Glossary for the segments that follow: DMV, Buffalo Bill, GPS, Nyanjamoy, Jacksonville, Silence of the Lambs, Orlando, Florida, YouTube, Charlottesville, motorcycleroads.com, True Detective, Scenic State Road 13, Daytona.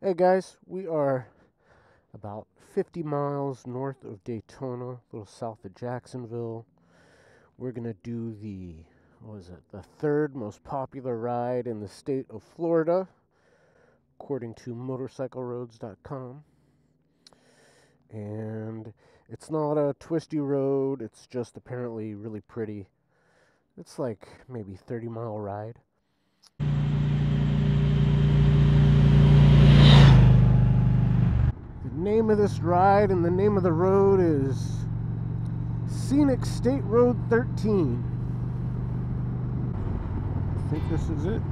Hey guys, we are about 50 miles north of Daytona, a little south of Jacksonville. We're going to do the third most popular ride in the state of Florida, according to motorcycleroads.com. And it's not a twisty road, it's just apparently really pretty. It's like maybe 30-mile ride. Name of this ride and the name of the road is Scenic State Road 13. I think this is it.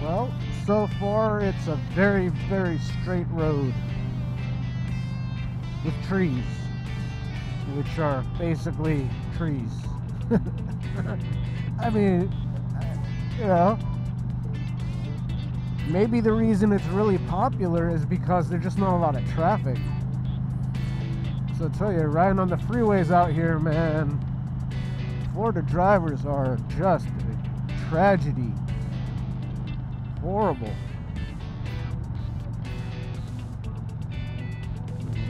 Well, so far it's a very, very straight road with trees, which are basically trees. I mean, you know, maybe the reason it's really popular is because there's just not a lot of traffic. So I tell you, riding on the freeways out here, man, Florida drivers are just a tragedy. Horrible.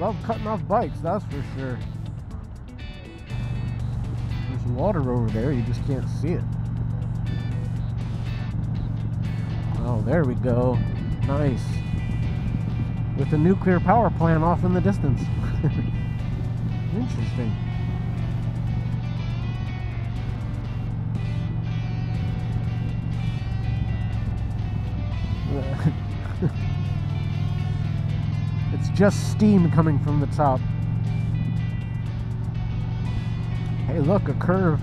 Love cutting off bikes, that's for sure. There's water over there, you just can't see it. Oh, there we go. Nice. With the nuclear power plant off in the distance. Interesting. It's just steam coming from the top. Hey, look, a curve.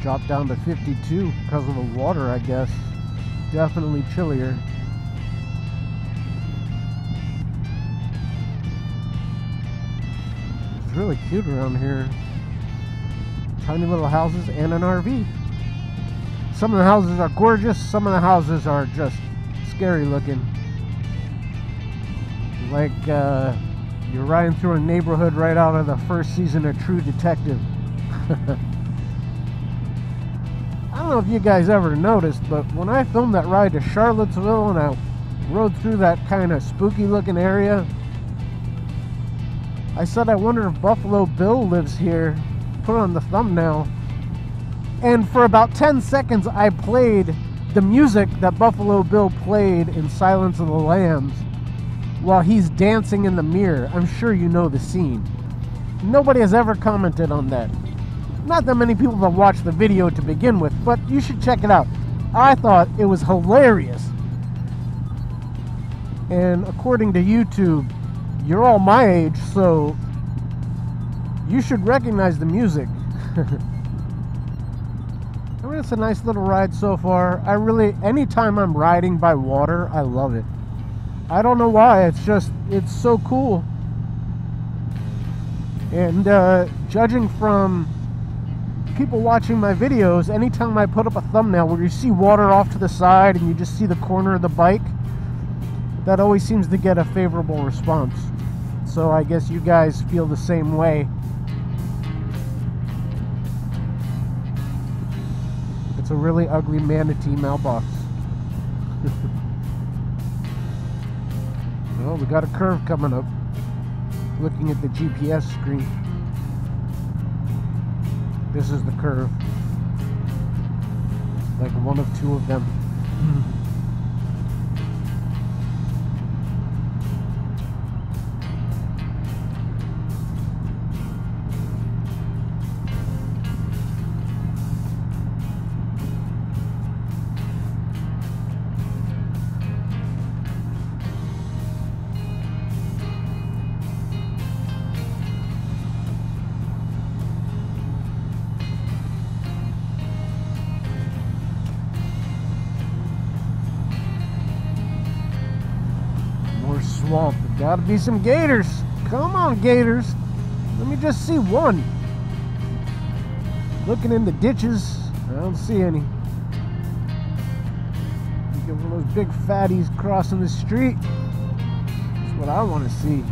Dropped down to 52 because of the water, I guess. Definitely chillier. Really cute around here. Tiny little houses and an RV. Some of the houses are gorgeous, some of the houses are just scary looking. Like you're riding through a neighborhood right out of the first season of True Detective. I don't know if you guys ever noticed, but when I filmed that ride to Charlottesville and I rode through that kind of spooky looking area, I said, I wonder if Buffalo Bill lives here. Put it on the thumbnail. And for about 10 seconds, I played the music that Buffalo Bill played in Silence of the Lambs while he's dancing in the mirror. I'm sure you know the scene. Nobody has ever commented on that. Not that many people have watched the video to begin with, but you should check it out. I thought it was hilarious. And according to YouTube, you're all my age, so you should recognize the music. I mean, it's a nice little ride so far. I really, anytime I'm riding by water, I love it. I don't know why, it's just, it's so cool. And judging from people watching my videos, anytime I put up a thumbnail where you see water off to the side and you just see the corner of the bike, that always seems to get a favorable response. so I guess you guys feel the same way. It's a really ugly manatee mailbox. Well, we got a curve coming up, looking at the GPS screen. This is the curve, like one of two of them. Swamp. There's gotta be some gators. Come on, gators. Let me just see one. Looking in the ditches, I don't see any. You get one of those big fatties crossing the street. That's what I want to see.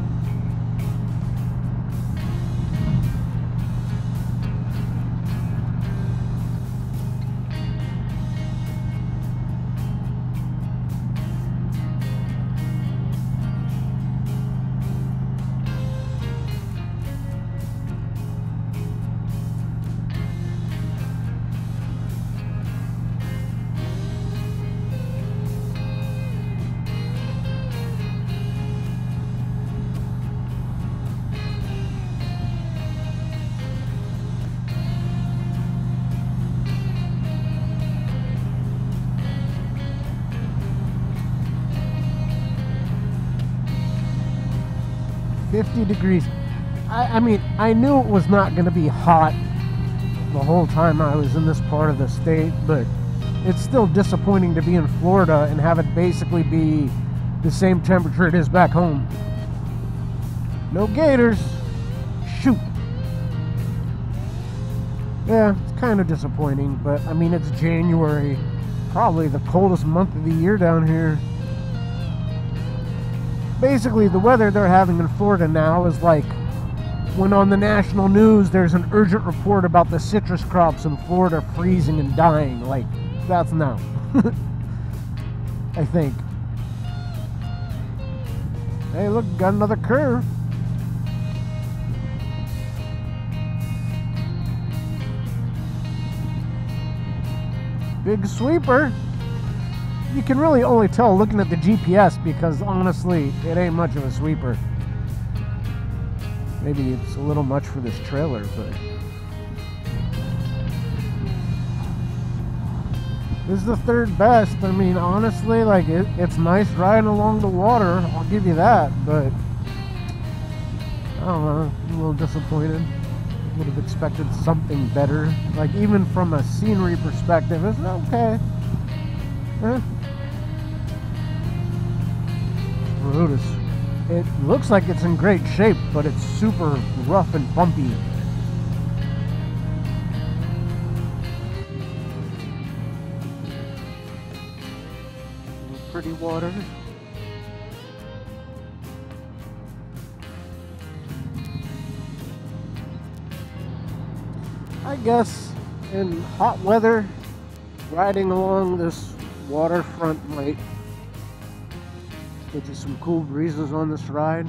degrees. I mean, I knew it was not going to be hot the whole time I was in this part of the state, but it's still disappointing to be in Florida and have it basically be the same temperature it is back home. No gators. Shoot. Yeah, it's kind of disappointing, but I mean, it's January, probably the coldest month of the year down here. Basically, the weather they're having in Florida now is like when on the national news there's an urgent report about the citrus crops in Florida freezing and dying. Like, that's now. I think. Hey, look, got another curve. Big sweeper. You can really only tell looking at the GPS because honestly, it ain't much of a sweeper. Maybe it's a little much for this trailer, but... this is the third best. I mean, honestly, like, it's nice riding along the water. I'll give you that, but... I don't know. I'm a little disappointed. Would have expected something better. Like, even from a scenery perspective, it's okay. Eh. It looks like it's in great shape, but it's super rough and bumpy. Pretty water. I guess in hot weather, riding along this waterfront might get you some cool breezes on this ride.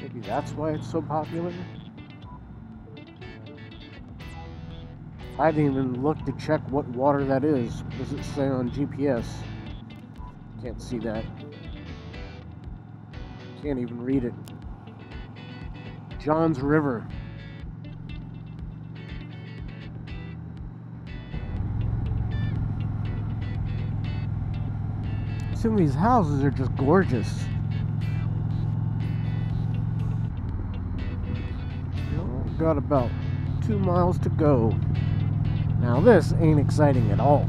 Maybe that's why it's so popular. I didn't even look to check what water that is. Does it say on GPS? Can't see that. Can't even read it. John's River. Some of these houses are just gorgeous. Got about 2 miles to go. Now this ain't exciting at all.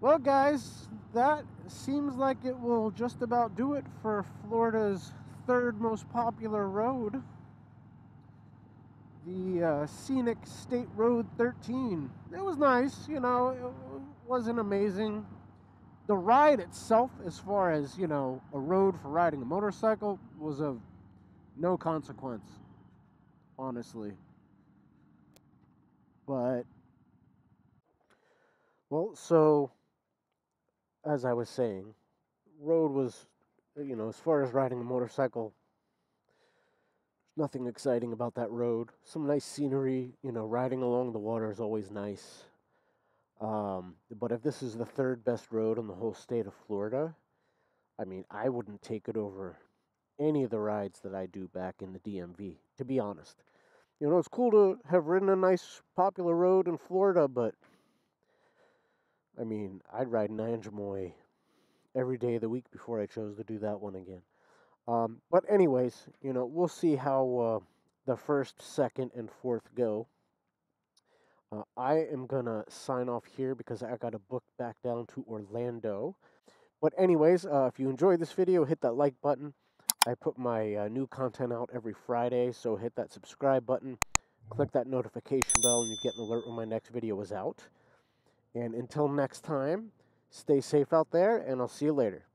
Well guys, that seems like it will just about do it for Florida's third most popular road, the Scenic State Road 13. It was nice, you know, it wasn't amazing. The ride itself, as far as, you know, a road for riding a motorcycle, was of no consequence, honestly. But, well, so, as I was saying, road was, you know, as far as riding a motorcycle, nothing exciting about that road. Some nice scenery, you know, riding along the water is always nice. But if this is the third best road in the whole state of Florida, I mean, I wouldn't take it over any of the rides that I do back in the DMV, to be honest. You know, it's cool to have ridden a nice popular road in Florida, but, I mean, I'd ride Nyanjamoy every day of the week before I chose to do that one again. But anyways, you know, we'll see how the first, second, and fourth go. I am going to sign off here because I got to book back down to Orlando. But anyways, if you enjoyed this video, hit that like button. I put my new content out every Friday, so hit that subscribe button. Click that notification bell and you get an alert when my next video is out. And until next time, stay safe out there, and I'll see you later.